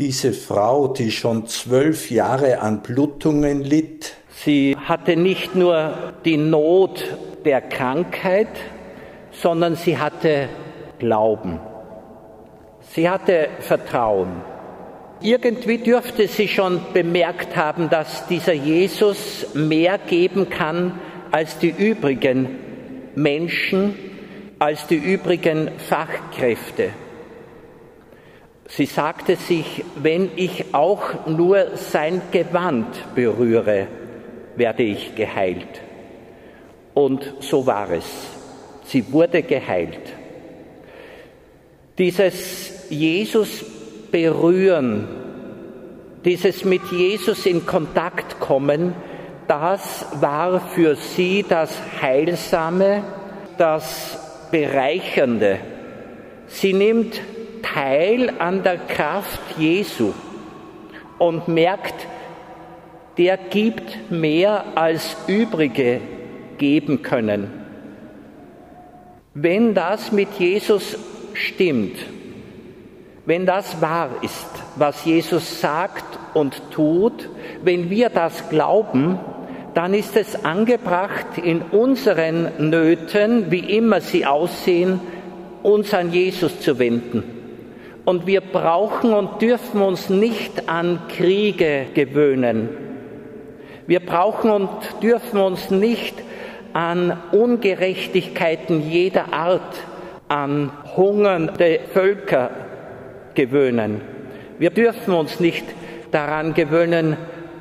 diese Frau, die schon 12 Jahre an Blutungen litt. Sie hatte nicht nur die Not der Krankheit, sondern sie hatte Glauben. Sie hatte Vertrauen. Irgendwie dürfte sie schon bemerkt haben, dass dieser Jesus mehr geben kann als die übrigen Menschen, als die übrigen Fachkräfte. Sie sagte sich, wenn ich auch nur sein Gewand berühre, werde ich geheilt. Und so war es. Sie wurde geheilt. Dieses Jesus berühren, dieses mit Jesus in Kontakt kommen, das war für sie das Heilsame, das Bereichernde. Sie nimmt Teil an der Kraft Jesu und merkt, der gibt mehr als übrige geben können. Wenn das mit Jesus stimmt, wenn das wahr ist, was Jesus sagt und tut, wenn wir das glauben, dann ist es angebracht, in unseren Nöten, wie immer sie aussehen, uns an Jesus zu wenden. Und wir brauchen und dürfen uns nicht an Kriege gewöhnen. Wir brauchen und dürfen uns nicht an Ungerechtigkeiten jeder Art, an hungernde Völker gewöhnen. Wir dürfen uns nicht daran gewöhnen,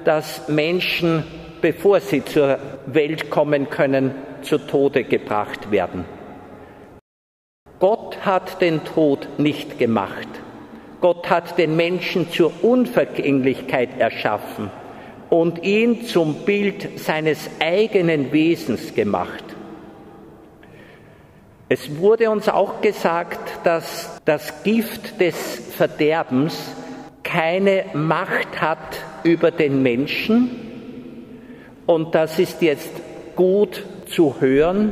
dass Menschen, bevor sie zur Welt kommen können, zu Tode gebracht werden. Gott hat den Tod nicht gemacht. Gott hat den Menschen zur Unvergänglichkeit erschaffen und ihn zum Bild seines eigenen Wesens gemacht. Es wurde uns auch gesagt, dass das Gift des Verderbens keine Macht hat über den Menschen. Und das ist jetzt gut zu hören.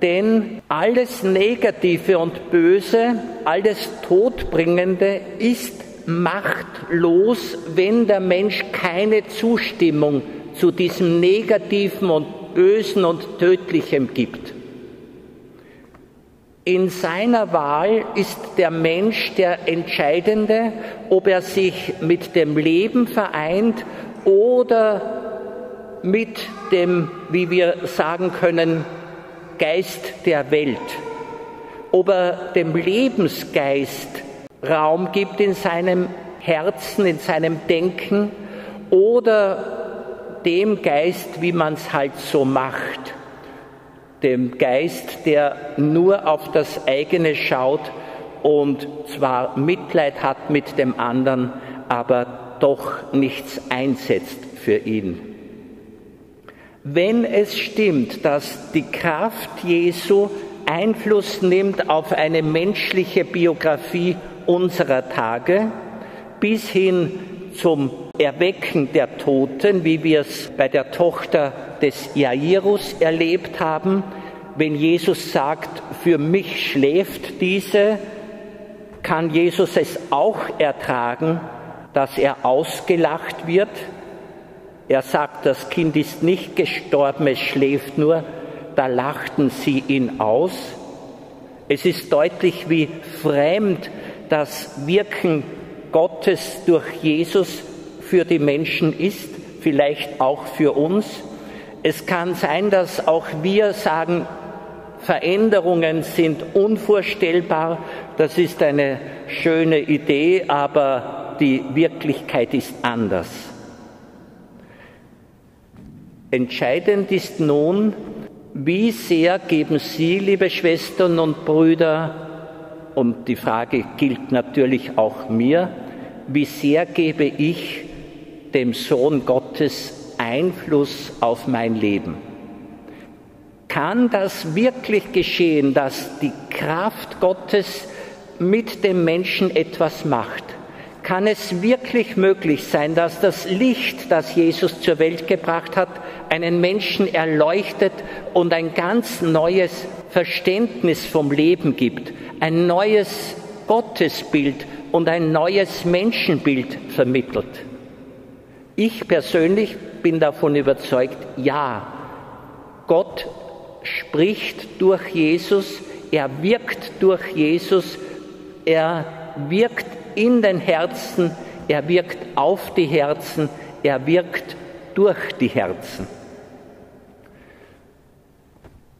Denn alles Negative und Böse, alles Todbringende ist machtlos, wenn der Mensch keine Zustimmung zu diesem Negativen und Bösen und Tödlichem gibt. In seiner Wahl ist der Mensch der Entscheidende, ob er sich mit dem Leben vereint oder mit dem, wie wir sagen können, Geist der Welt, ob er dem Lebensgeist Raum gibt in seinem Herzen, in seinem Denken oder dem Geist, wie man es halt so macht, dem Geist, der nur auf das eigene schaut und zwar Mitleid hat mit dem anderen, aber doch nichts einsetzt für ihn. Wenn es stimmt, dass die Kraft Jesu Einfluss nimmt auf eine menschliche Biografie unserer Tage, bis hin zum Erwecken der Toten, wie wir es bei der Tochter des Jairus erlebt haben, wenn Jesus sagt, für mich schläft diese, kann Jesus es auch ertragen, dass er ausgelacht wird. Er sagt, das Kind ist nicht gestorben, es schläft nur. Da lachten sie ihn aus. Es ist deutlich, wie fremd das Wirken Gottes durch Jesus für die Menschen ist, vielleicht auch für uns. Es kann sein, dass auch wir sagen, Veränderungen sind unvorstellbar. Das ist eine schöne Idee, aber die Wirklichkeit ist anders. Entscheidend ist nun, wie sehr geben Sie, liebe Schwestern und Brüder, und die Frage gilt natürlich auch mir, wie sehr gebe ich dem Sohn Gottes Einfluss auf mein Leben? Kann das wirklich geschehen, dass die Kraft Gottes mit dem Menschen etwas macht? Kann es wirklich möglich sein, dass das Licht, das Jesus zur Welt gebracht hat, einen Menschen erleuchtet und ein ganz neues Verständnis vom Leben gibt, ein neues Gottesbild und ein neues Menschenbild vermittelt? Ich persönlich bin davon überzeugt, ja, Gott spricht durch Jesus, er wirkt durch Jesus, er wirkt in den Herzen, er wirkt auf die Herzen, er wirkt durch die Herzen.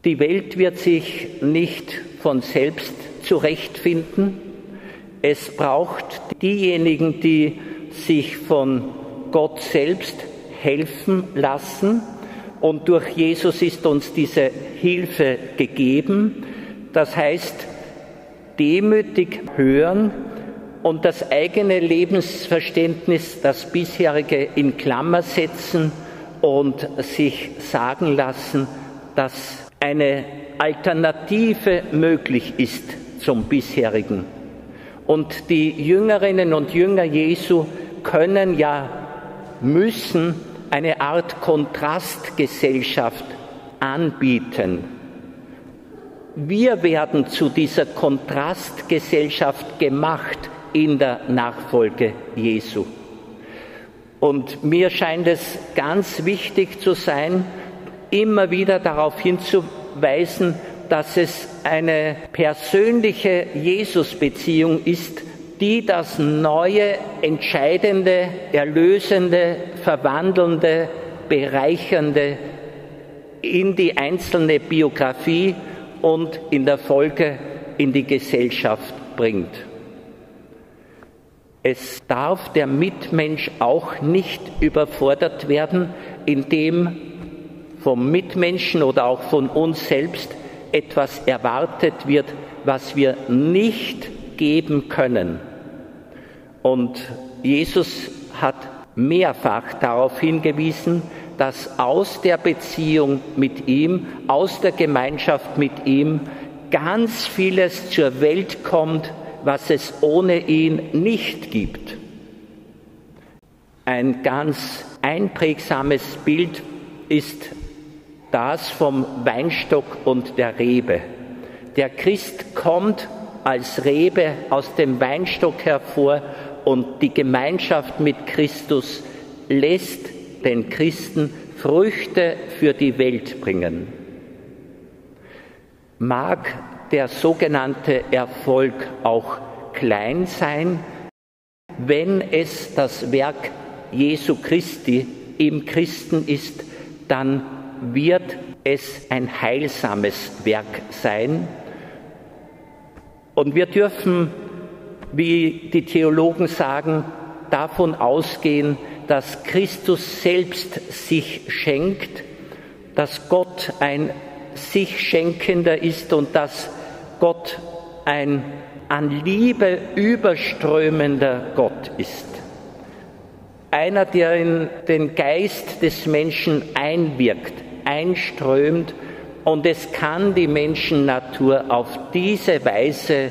Die Welt wird sich nicht von selbst zurechtfinden. Es braucht diejenigen, die sich von Gott selbst helfen lassen. Und durch Jesus ist uns diese Hilfe gegeben. Das heißt, demütig hören und das eigene Lebensverständnis, das bisherige, in Klammer setzen und sich sagen lassen, dass eine Alternative möglich ist zum bisherigen. Und die Jüngerinnen und Jünger Jesu können, ja müssen, eine Art Kontrastgesellschaft anbieten. Wir werden zu dieser Kontrastgesellschaft gemacht in der Nachfolge Jesu. Und mir scheint es ganz wichtig zu sein, immer wieder darauf hinzuweisen, dass es eine persönliche Jesus-Beziehung ist, die das neue, entscheidende, erlösende, verwandelnde, bereichernde in die einzelne Biografie und in der Folge in die Gesellschaft bringt. Es darf der Mitmensch auch nicht überfordert werden, indem vom Mitmenschen oder auch von uns selbst etwas erwartet wird, was wir nicht geben können. Und Jesus hat mehrfach darauf hingewiesen, dass aus der Beziehung mit ihm, aus der Gemeinschaft mit ihm ganz vieles zur Welt kommt, was es ohne ihn nicht gibt. Ein ganz einprägsames Bild ist das vom Weinstock und der Rebe. Der Christ kommt als Rebe aus dem Weinstock hervor und die Gemeinschaft mit Christus lässt den Christen Früchte für die Welt bringen. Mag der sogenannte Erfolg auch klein sein, wenn es das Werk Jesu Christi im Christen ist, dann wird es ein heilsames Werk sein. Und wir dürfen, wie die Theologen sagen, davon ausgehen, dass Christus selbst sich schenkt, dass Gott ein sich Schenkender ist und dass Gott ein an Liebe überströmender Gott ist. Einer, der in den Geist des Menschen einwirkt, einströmt, und es kann die Menschennatur auf diese Weise,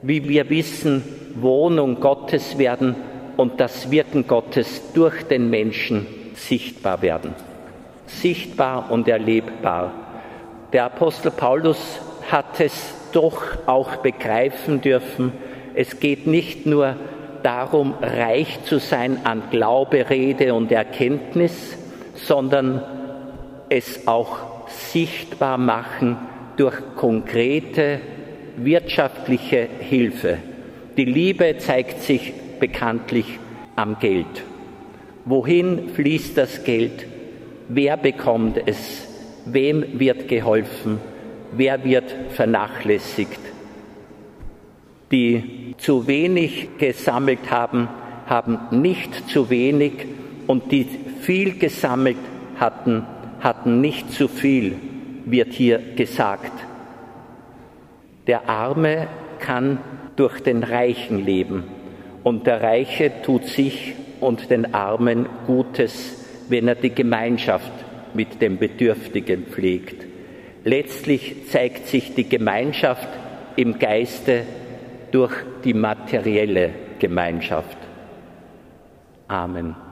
wie wir wissen, Wohnung Gottes werden und das Wirken Gottes durch den Menschen sichtbar werden. Sichtbar und erlebbar. Der Apostel Paulus hat es doch auch begreifen dürfen. Es geht nicht nur darum, reich zu sein an Glaube, Rede und Erkenntnis, sondern es auch sichtbar machen durch konkrete wirtschaftliche Hilfe. Die Liebe zeigt sich bekanntlich am Geld. Wohin fließt das Geld? Wer bekommt es? Wem wird geholfen? Wer wird vernachlässigt? Die zu wenig gesammelt haben, haben nicht zu wenig, und die viel gesammelt hatten, hatten nicht zu viel, wird hier gesagt. Der Arme kann durch den Reichen leben, und der Reiche tut sich und den Armen Gutes, wenn er die Gemeinschaft mit dem Bedürftigen pflegt. Letztlich zeigt sich die Gemeinschaft im Geiste durch die materielle Gemeinschaft. Amen.